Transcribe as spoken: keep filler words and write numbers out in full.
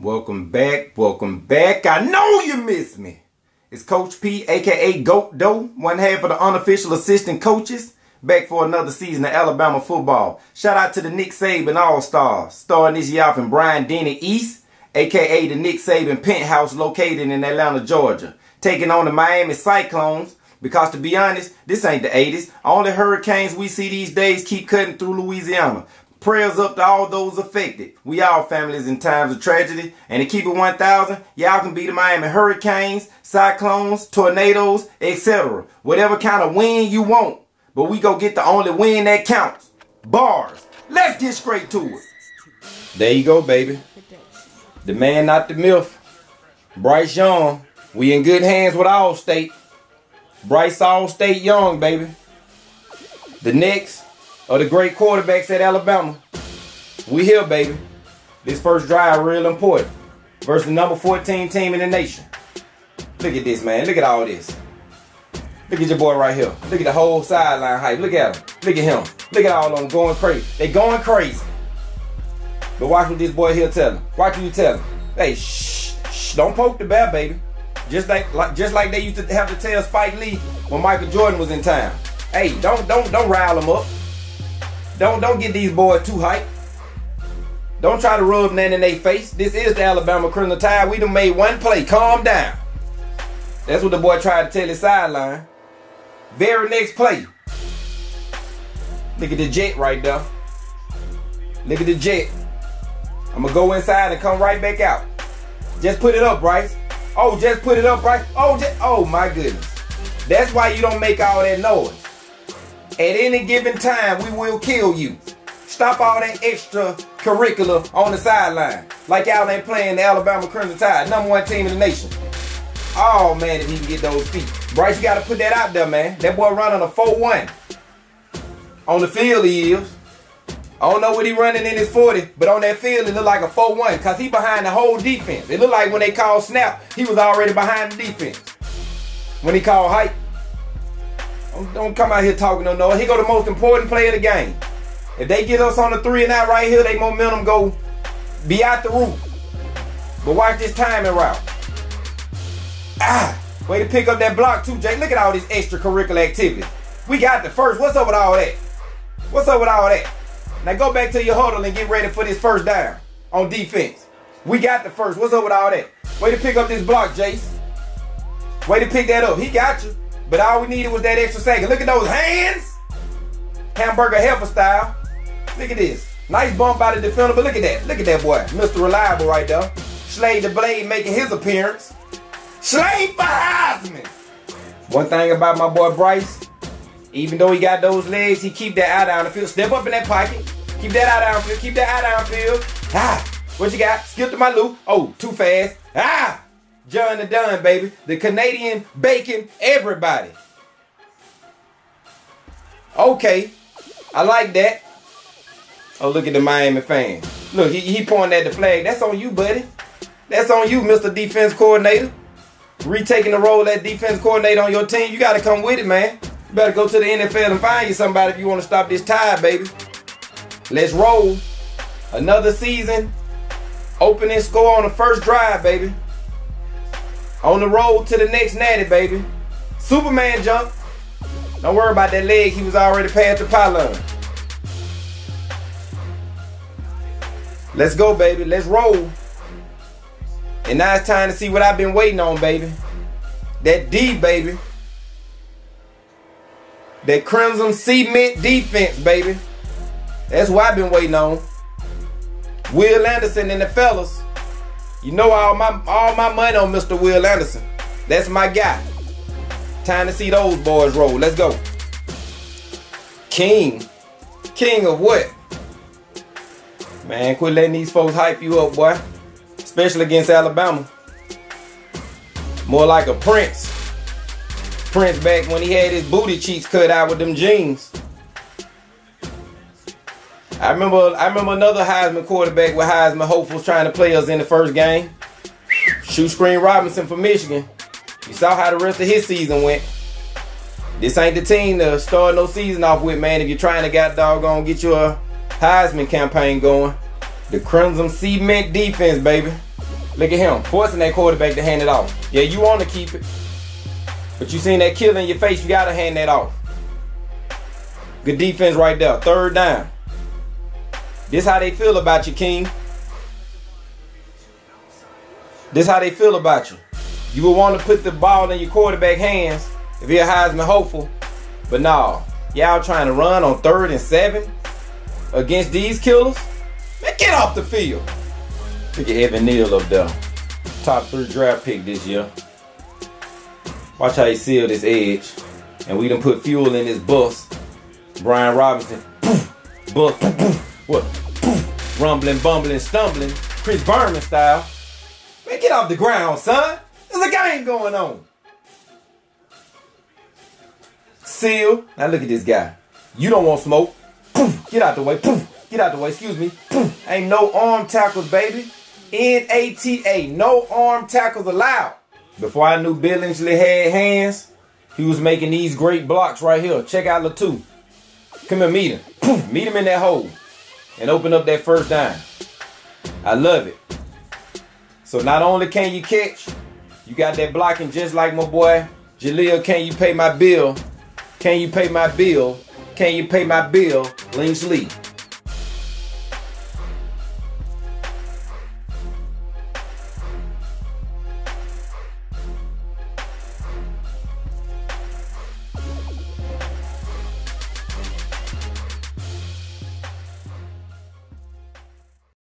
Welcome back, welcome back. I know you miss me. It's Coach P, aka Goat Doe, one half of the Unofficial Assistant Coaches, back for another season of Alabama football. Shout out to the Nick Saban All-Stars, starting this year off in Bryant-Denny East, aka the Nick Saban Penthouse located in Atlanta, Georgia, taking on the Miami Cyclones. Because to be honest, this ain't the eighties. Only hurricanes we see these days keep cutting through Louisiana. Prayers up to all those affected. We all families in times of tragedy. And to keep it one thousand, y'all can be the Miami Hurricanes, Cyclones, Tornadoes, et cetera. Whatever kind of win you want. But we go get the only win that counts. Bars. Let's get straight to it. There you go, baby. The man, not the myth. Bryce Young. We in good hands with Allstate. Bryce Allstate Young, baby. The next... of the great quarterbacks at Alabama. We here, baby. This first drive real important. Versus the number fourteen team in the nation. Look at this, man. Look at all this. Look at your boy right here. Look at the whole sideline hype. Look at him. Look at him. Look at all of them going crazy. They going crazy. But watch what this boy here tell him. Watch what you tell him. Hey, shh, shh. Don't poke the bear, baby. Just like, like, just like they used to have to tell Spike Lee when Michael Jordan was in town. Hey, don't, don't, don't rile him up. Don't, don't get these boys too hyped. Don't try to rub nothing in their face. This is the Alabama Crimson Tide. We done made one play. Calm down. That's what the boy tried to tell his sideline. Very next play. Look at the jet right there. Look at the jet. I'm going to go inside and come right back out. Just put it up, Bryce. Oh, just put it up, Bryce. Oh, just, oh my goodness. That's why you don't make all that noise. At any given time, we will kill you. Stop all that extracurricular on the sideline. Like y'all ain't playing the Alabama Crimson Tide, number one team in the nation. Oh, man, if he can get those feet. Bryce, you got to put that out there, man. That boy running a four one. On the field, he is. I don't know what he running in his forty, but on that field, it look like a four one because he behind the whole defense. It look like when they called snap, he was already behind the defense. When he called hype. Don't come out here talking no noise. He go the most important play of the game. If they get us on the three and out right here, they momentum go be out the roof. But watch this timing route. Ah, way to pick up that block too, Jake. Look at all this extracurricular activity. We got the first. What's up with all that? What's up with all that? Now go back to your huddle and get ready for this first down on defense. We got the first. What's up with all that? Way to pick up this block, Jace. Way to pick that up. He got you. But all we needed was that extra second. Look at those hands. Hamburger helper style. Look at this. Nice bump by the defender, but look at that. Look at that boy. Mister Reliable right there. Slade the Blade making his appearance. Slade for Heisman. One thing about my boy Bryce, even though he got those legs, he keep that eye down the field. Step up in that pocket. Keep that eye down the field. Keep that eye down the field. Ah, what you got? Skip to my loop. Oh, too fast. Ah. John the Dunn, baby. The Canadian bacon, everybody. Okay. I like that. Oh, look at the Miami fan. Look, he, he pointing at the flag. That's on you, buddy. That's on you, Mister Defense Coordinator. Retaking the role that defense coordinator on your team. You got to come with it, man. You better go to the N F L and find you somebody if you want to stop this tide, baby. Let's roll. Another season. Opening score on the first drive, baby. On the road to the next natty, baby. Superman jump. Don't worry about that leg. He was already past the pylon. Let's go, baby. Let's roll. And now it's time to see what I've been waiting on, baby. That D, baby. That Crimson Cement defense, baby. That's what I've been waiting on. Will Anderson and the fellas. You know all my all my money on Mister Will Anderson. That's my guy. Time to see those boys roll. Let's go. King. King of what? Man, quit letting these folks hype you up, boy. Especially against Alabama. More like a prince. Prince back when he had his booty cheeks cut out with them jeans. I remember, I remember another Heisman quarterback with Heisman hopefuls trying to play us in the first game. Shoot screen Robinson for Michigan. You saw how the rest of his season went. This ain't the team to start no season off with, man. If you're trying to got doggone get your Heisman campaign going, the Crimson Cement defense, baby. Look at him, forcing that quarterback to hand it off. Yeah, you want to keep it, but you seen that killer in your face, you got to hand that off. Good defense right there, third down. This how they feel about you, King. This how they feel about you. You would want to put the ball in your quarterback hands if you're a Heisman hopeful, but no, y'all trying to run on third and seven against these killers? Man, get off the field. Look at Evan Neal up there. Top three draft pick this year. Watch how he seal this edge. And we done put fuel in this bus. Brian Robinson. Poof, bus, poof, poof, what? Poof, rumbling, bumbling, stumbling. Chris Berman style. Man, get off the ground, son. There's a game going on. Seal. Now look at this guy. You don't want smoke. Poof, get out the way. Poof, get out the way. Excuse me. Poof, ain't no arm tackles, baby. N A T A. No arm tackles allowed. Before I knew Billingsley had hands, he was making these great blocks right here. Check out Latou. Come here, meet him. Poof, meet him in that hole. And open up that first down. I love it. So not only can you catch, you got that blocking just like my boy Jaleel. Can you pay my bill? Can you pay my bill? Can you pay my bill? Billingsley.